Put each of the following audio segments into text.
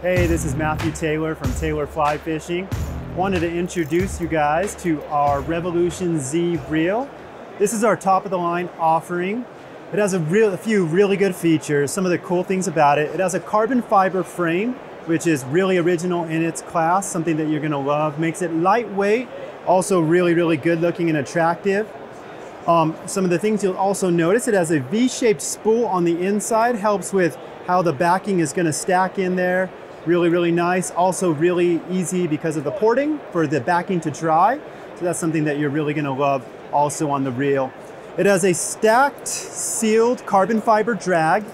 Hey, this is Matthew Taylor from Taylor Fly Fishing. Wanted to introduce you guys to our Revolution Z Reel. This is our top of the line offering. It has a few really good features. Some of the cool things about it, it has a carbon fiber frame, which is really original in its class, something that you're gonna love. Makes it lightweight, also really, really good looking and attractive. Some of the things you'll also notice, it has a V-shaped spool on the inside, helps with how the backing is gonna stack in there. Really, really nice. Also really easy because of the porting for the backing to dry. So that's something that you're really gonna love also on the reel. It has a stacked, sealed carbon fiber drag.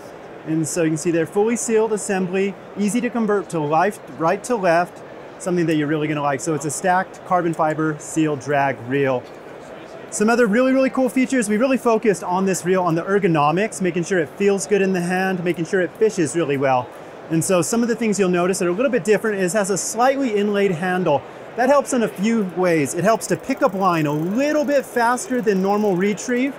And so you can see they're fully sealed assembly, easy to convert to right to left, something that you're really gonna like. So it's a stacked carbon fiber sealed drag reel. Some other really, really cool features. We really focused on this reel on the ergonomics, making sure it feels good in the hand, making sure it fishes really well. And so some of the things you'll notice that are a little bit different is it has a slightly inlaid handle. That helps in a few ways. It helps to pick up line a little bit faster than normal retrieve.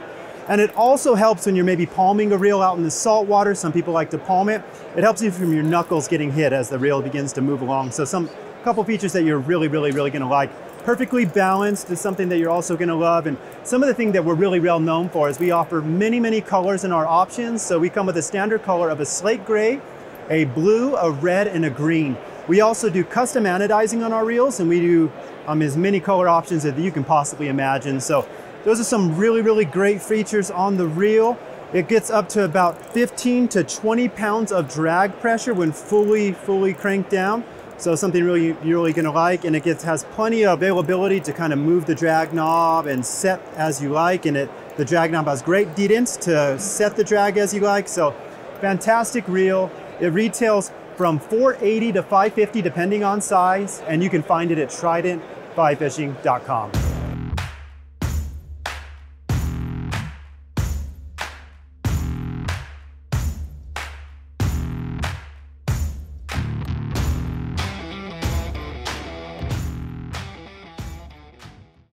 And it also helps when you're maybe palming a reel out in the salt water. Some people like to palm it. It helps you from your knuckles getting hit as the reel begins to move along. So a couple features that you're really, really, really gonna like. Perfectly balanced is something that you're also gonna love. And some of the things that we're really well known for is we offer many, many colors in our options. So we come with a standard color of a slate gray, a blue, a red, and a green. We also do custom anodizing on our reels, and we do as many color options that you can possibly imagine. So those are some really, really great features on the reel. It gets up to about 15 to 20 pounds of drag pressure when fully cranked down. So something really, you're really gonna like, and it has plenty of availability to kind of move the drag knob and set as you like. And the drag knob has great detents to set the drag as you like. So fantastic reel. It retails from $480 to $550 depending on size, and you can find it at tridentflyfishing.com.